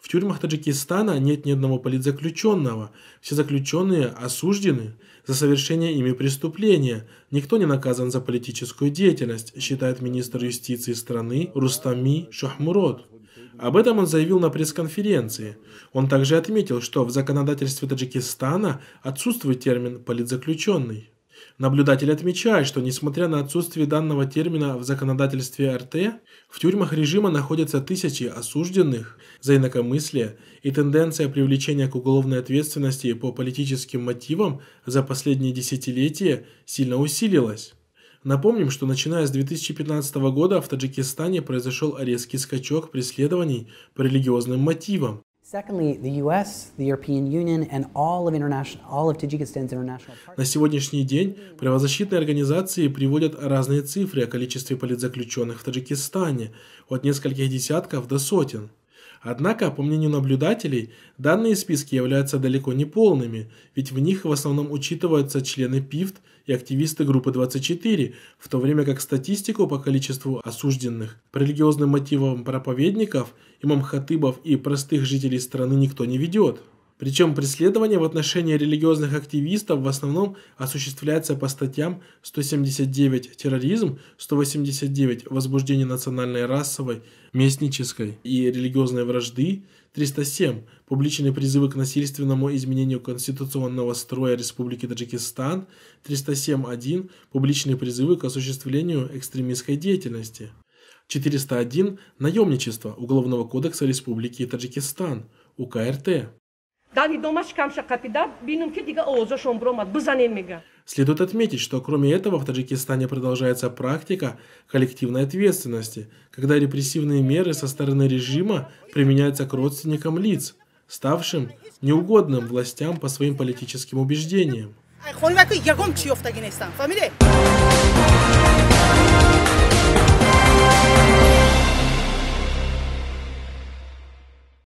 В тюрьмах Таджикистана нет ни одного политзаключенного. Все заключенные осуждены за совершение ими преступления. Никто не наказан за политическую деятельность, считает министр юстиции страны Рустам Шохмурод. Об этом он заявил на пресс-конференции. Он также отметил, что в законодательстве Таджикистана отсутствует термин «политзаключенный». Наблюдатель отмечает, что несмотря на отсутствие данного термина в законодательстве РТ, в тюрьмах режима находятся тысячи осужденных за инакомыслие, и тенденция привлечения к уголовной ответственности по политическим мотивам за последние десятилетия сильно усилилась. Напомним, что начиная с 2015 года в Таджикистане произошел резкий скачок преследований по религиозным мотивам. На сегодняшний день правозащитные организации приводят разные цифры о количестве политзаключенных в Таджикистане, от нескольких десятков до сотен. Однако, по мнению наблюдателей, данные списки являются далеко не полными, ведь в них в основном учитываются члены ПИФТ и активисты группы 24, в то время как статистику по количеству осужденных по религиозным мотивам проповедников, имам-хатыбов и простых жителей страны никто не ведет. Причем преследование в отношении религиозных активистов в основном осуществляется по статьям 179 «Терроризм», 189 «Возбуждение национальной, расовой, местнической и религиозной вражды», 307 «Публичные призывы к насильственному изменению конституционного строя Республики Таджикистан», 307.1 «Публичные призывы к осуществлению экстремистской деятельности», 401 «Наемничество» Уголовного кодекса Республики Таджикистан, УКРТ. Следует отметить, что кроме этого в Таджикистане продолжается практика коллективной ответственности, когда репрессивные меры со стороны режима применяются к родственникам лиц, ставшим неугодным властям по своим политическим убеждениям.